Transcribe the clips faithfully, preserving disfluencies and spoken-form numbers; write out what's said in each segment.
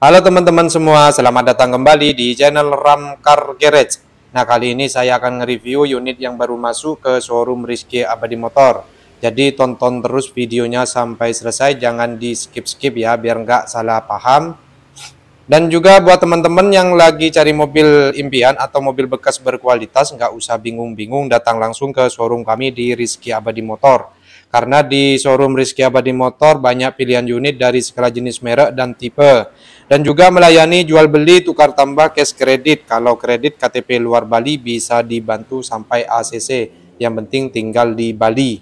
Halo teman-teman semua, selamat datang kembali di channel Ram Car Garage. Nah, kali ini saya akan nge-review unit yang baru masuk ke showroom Rizky Abadi Motor. Jadi tonton terus videonya sampai selesai, jangan di skip-skip ya, biar nggak salah paham. Dan juga buat teman-teman yang lagi cari mobil impian atau mobil bekas berkualitas, nggak usah bingung-bingung, datang langsung ke showroom kami di Rizky Abadi Motor. Karena di showroom Rizky Abadi Motor banyak pilihan unit dari segala jenis merek dan tipe. Dan juga melayani jual beli, tukar tambah, cash kredit. Kalau kredit K T P luar Bali bisa dibantu sampai A C C. Yang penting tinggal di Bali.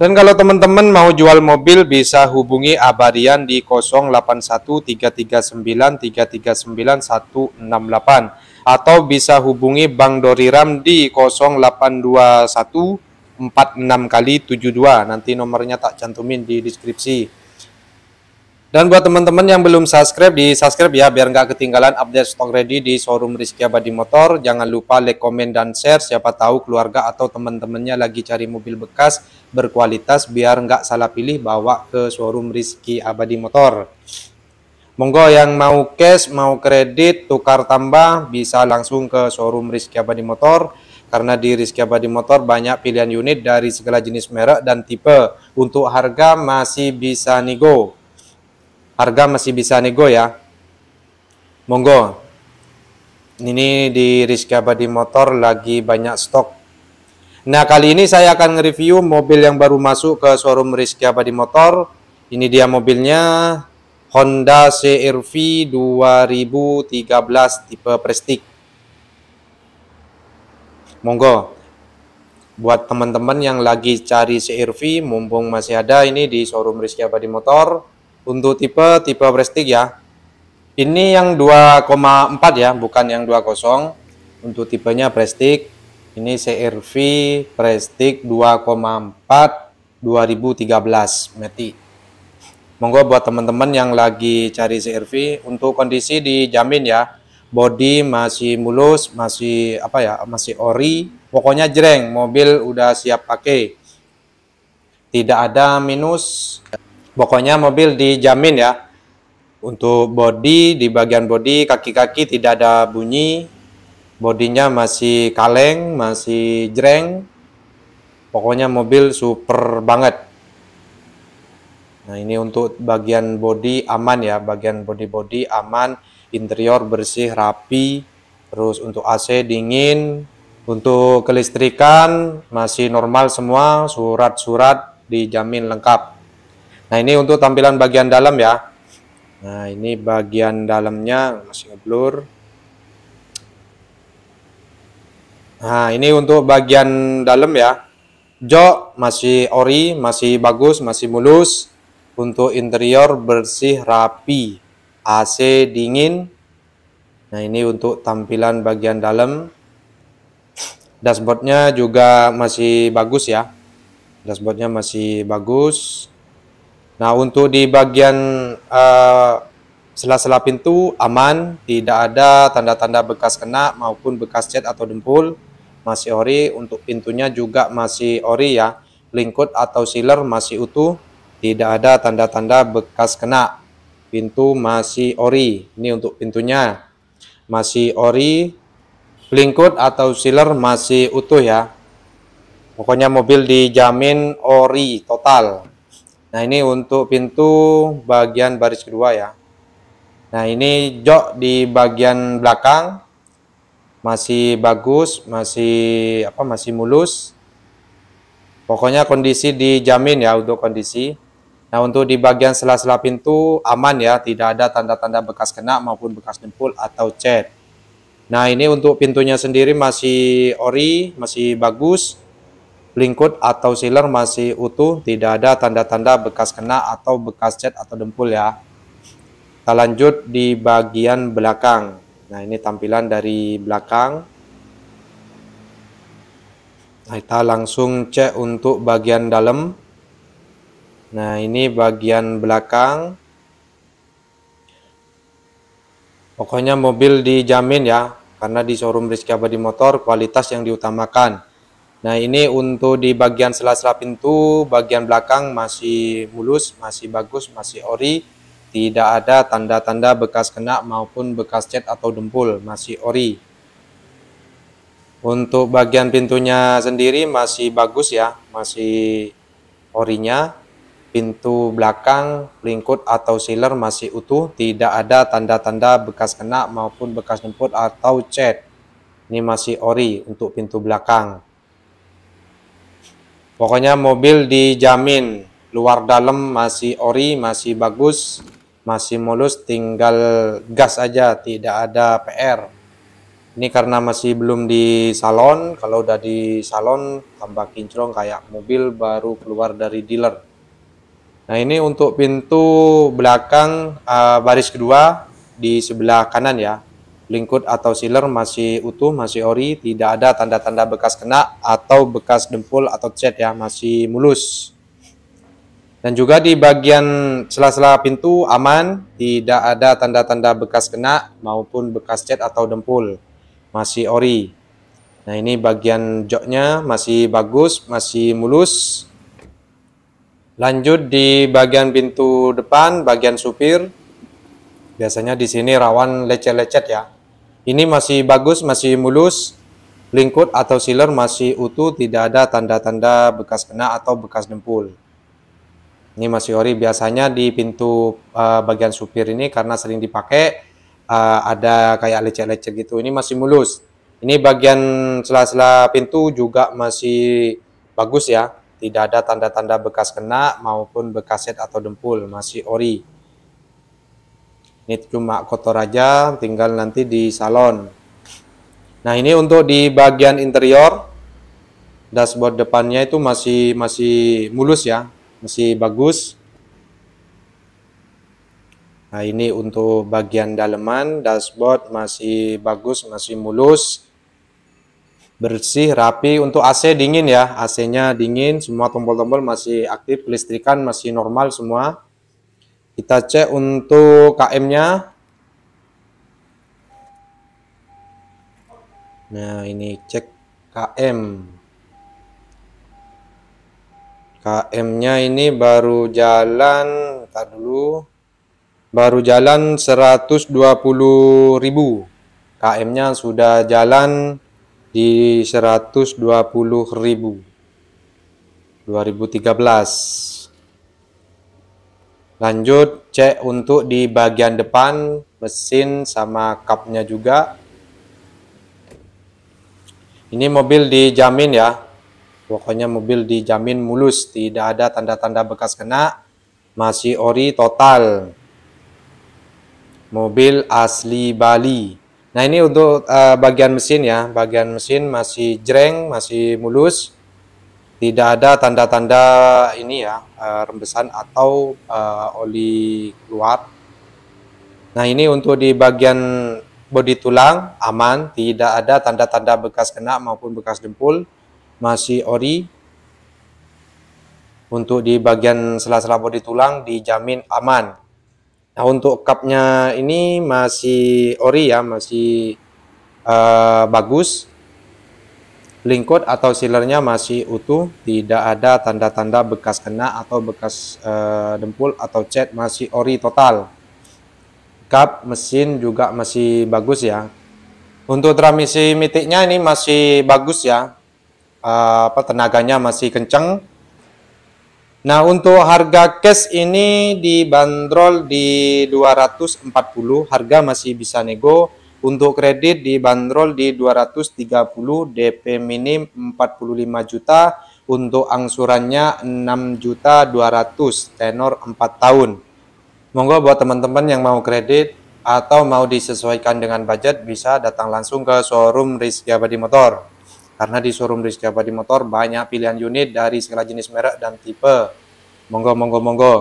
Dan kalau teman-teman mau jual mobil bisa hubungi Abadian di nol delapan satu tiga tiga sembilan tiga tiga sembilan satu enam delapan. Atau bisa hubungi Bang Doriram di nol delapan dua satu empat enam kali tujuh dua, nanti nomornya tak cantumin di deskripsi. Dan buat teman-teman yang belum subscribe, di subscribe ya biar nggak ketinggalan update stok ready di showroom Rizky Abadi Motor. Jangan lupa like, komen, dan share. Siapa tahu keluarga atau teman-temannya lagi cari mobil bekas berkualitas, biar nggak salah pilih, bawa ke showroom Rizky Abadi Motor. Monggo yang mau cash, mau kredit, tukar tambah bisa langsung ke showroom Rizky Abadi Motor. Karena di Rizky Abadi Motor banyak pilihan unit dari segala jenis merek dan tipe. Untuk harga masih bisa nego. Harga masih bisa nego ya. Monggo. Ini di Rizky Abadi Motor lagi banyak stok. Nah, kali ini saya akan nge-review mobil yang baru masuk ke showroom Rizky Abadi Motor. Ini dia mobilnya, Honda C R V dua ribu tiga belas tipe Prestige. Monggo, buat teman-teman yang lagi cari C R V, mumpung masih ada ini di showroom Rizky Abadi Motor. Untuk tipe, tipe Prestige ya. Ini yang dua koma empat ya, bukan yang dua koma nol. Untuk tipenya Prestige. Ini C R V Prestige dua koma empat dua ribu tiga belas Meti. Monggo buat teman-teman yang lagi cari C R V. Untuk kondisi dijamin ya. Bodi masih mulus, masih apa ya, masih ori, pokoknya jreng, mobil udah siap pakai, tidak ada minus, pokoknya mobil dijamin ya. Untuk bodi, di bagian bodi, kaki-kaki tidak ada bunyi, bodinya masih kaleng, masih jreng, pokoknya mobil super banget. Nah, ini untuk bagian bodi aman ya, bagian bodi-bodi aman. Interior bersih, rapi. Terus untuk A C dingin. Untuk kelistrikan masih normal semua. Surat-surat dijamin lengkap. Nah, ini untuk tampilan bagian dalam ya. Nah, ini bagian dalamnya masih ngeblur. Nah, ini untuk bagian dalam ya. Jok masih ori, masih bagus, masih mulus. Untuk interior bersih, rapi, A C dingin. Nah, ini untuk tampilan bagian dalam. Dashboardnya juga masih bagus ya. Dashboardnya masih bagus. Nah, untuk di bagian uh, sela-sela pintu aman, tidak ada tanda-tanda bekas kena maupun bekas cat atau dempul, masih ori. Untuk pintunya juga masih ori ya. Lingkut atau sealer masih utuh, tidak ada tanda-tanda bekas kena. Pintu masih ori. Ini untuk pintunya masih ori. Lingkut atau sealer masih utuh ya. Pokoknya mobil dijamin ori total. Nah, ini untuk pintu bagian baris kedua ya. Nah, ini jok di bagian belakang masih bagus, masih apa? Masih mulus. Pokoknya kondisi dijamin ya untuk kondisi. Nah, untuk di bagian sela-sela pintu aman ya, tidak ada tanda-tanda bekas kena maupun bekas dempul atau cat. Nah, ini untuk pintunya sendiri masih ori, masih bagus. Lingkut atau sealer masih utuh, tidak ada tanda-tanda bekas kena atau bekas cat atau dempul ya. Kita lanjut di bagian belakang. Nah, ini tampilan dari belakang. Nah, kita langsung cek untuk bagian dalam. Nah, ini bagian belakang. Pokoknya mobil dijamin ya, karena di showroom Rizky Abadi Motor kualitas yang diutamakan. Nah, ini untuk di bagian sela-sela pintu bagian belakang masih mulus, masih bagus, masih ori. Tidak ada tanda-tanda bekas kena maupun bekas cat atau dempul, masih ori. Untuk bagian pintunya sendiri masih bagus ya, masih orinya. Pintu belakang, pelingkut atau sealer masih utuh, tidak ada tanda-tanda bekas kena maupun bekas dempul atau cat. Ini masih ori untuk pintu belakang. Pokoknya mobil dijamin, luar dalam masih ori, masih bagus, masih mulus, tinggal gas aja, tidak ada P R. Ini karena masih belum di salon, kalau udah di salon tambah kinclong kayak mobil baru keluar dari dealer. Nah, ini untuk pintu belakang uh, baris kedua di sebelah kanan ya. Lingkut atau sealer masih utuh, masih ori, tidak ada tanda-tanda bekas kena atau bekas dempul atau cat ya, masih mulus. Dan juga di bagian sela-sela pintu aman, tidak ada tanda-tanda bekas kena maupun bekas cat atau dempul. Masih ori. Nah, ini bagian joknya masih bagus, masih mulus. Lanjut di bagian pintu depan, bagian supir. Biasanya di sini rawan lecet-lecet ya. Ini masih bagus, masih mulus. Lingkut atau sealer masih utuh, tidak ada tanda-tanda bekas kena atau bekas dempul. Ini masih ori. Biasanya di pintu uh, bagian supir ini karena sering dipakai. Uh, ada kayak lecet-lecet gitu. Ini masih mulus. Ini bagian sela-sela pintu juga masih bagus ya, tidak ada tanda-tanda bekas kena maupun bekas cat atau dempul, masih ori. Ini cuma kotor aja, tinggal nanti di salon. Nah, ini untuk di bagian interior, dashboard depannya itu masih masih mulus ya, masih bagus. Nah, ini untuk bagian daleman, dashboard masih bagus, masih mulus, bersih, rapi. Untuk A C dingin ya, A C-nya dingin, semua tombol-tombol masih aktif, kelistrikan masih normal semua. Kita cek untuk K M-nya. Nah, ini cek K M. K M-nya ini baru jalan, ntar dulu. Baru jalan seratus dua puluh ribu, K M-nya sudah jalan di seratus dua puluh ribu, dua ribu tiga belas. Lanjut cek untuk di bagian depan, mesin sama kapnya juga. Ini mobil dijamin ya, pokoknya mobil dijamin mulus, tidak ada tanda-tanda bekas kena, masih ori total. Mobil asli Bali. Nah, ini untuk uh, bagian mesin ya. Bagian mesin masih jreng, masih mulus. Tidak ada tanda-tanda ini ya, uh, rembesan atau uh, oli keluar. Nah, ini untuk di bagian bodi tulang aman, tidak ada tanda-tanda bekas kena maupun bekas dempul, masih ori. Untuk di bagian sela-sela bodi tulang dijamin aman. Nah, untuk cupnya ini masih ori ya, masih uh, bagus. Lingkut atau sealernya masih utuh, tidak ada tanda-tanda bekas kena atau bekas uh, dempul atau cat, masih ori total. Cup mesin juga masih bagus ya. Untuk transmisi mitiknya ini masih bagus ya, uh, apa, tenaganya masih kenceng. Nah, untuk harga cash ini dibanderol di dua ratus empat puluh, harga masih bisa nego. Untuk kredit dibanderol di dua ratus tiga puluh, D P minim empat puluh lima juta, untuk angsurannya enam juta dua ratus ribu, tenor empat tahun. Monggo buat teman-teman yang mau kredit atau mau disesuaikan dengan budget bisa datang langsung ke showroom Rizky Abadi Motor. Karena di showroom Rizky Abadi Motor banyak pilihan unit dari segala jenis merek dan tipe. Monggo, monggo, monggo.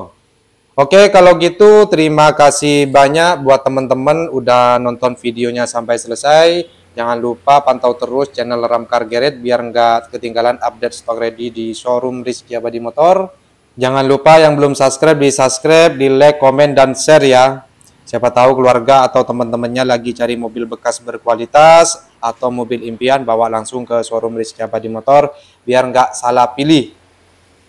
Oke, kalau gitu terima kasih banyak buat teman-teman udah nonton videonya sampai selesai. Jangan lupa pantau terus channel Ram Car Garage biar nggak ketinggalan update stok ready di showroom Rizky Abadi Motor. Jangan lupa yang belum subscribe, di subscribe, di like, komen, dan share ya. Siapa tahu keluarga atau teman-temannya lagi cari mobil bekas berkualitas atau mobil impian, bawa langsung ke showroom Rizky Abadi Motor biar nggak salah pilih.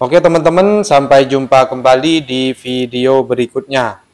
Oke teman-teman, sampai jumpa kembali di video berikutnya.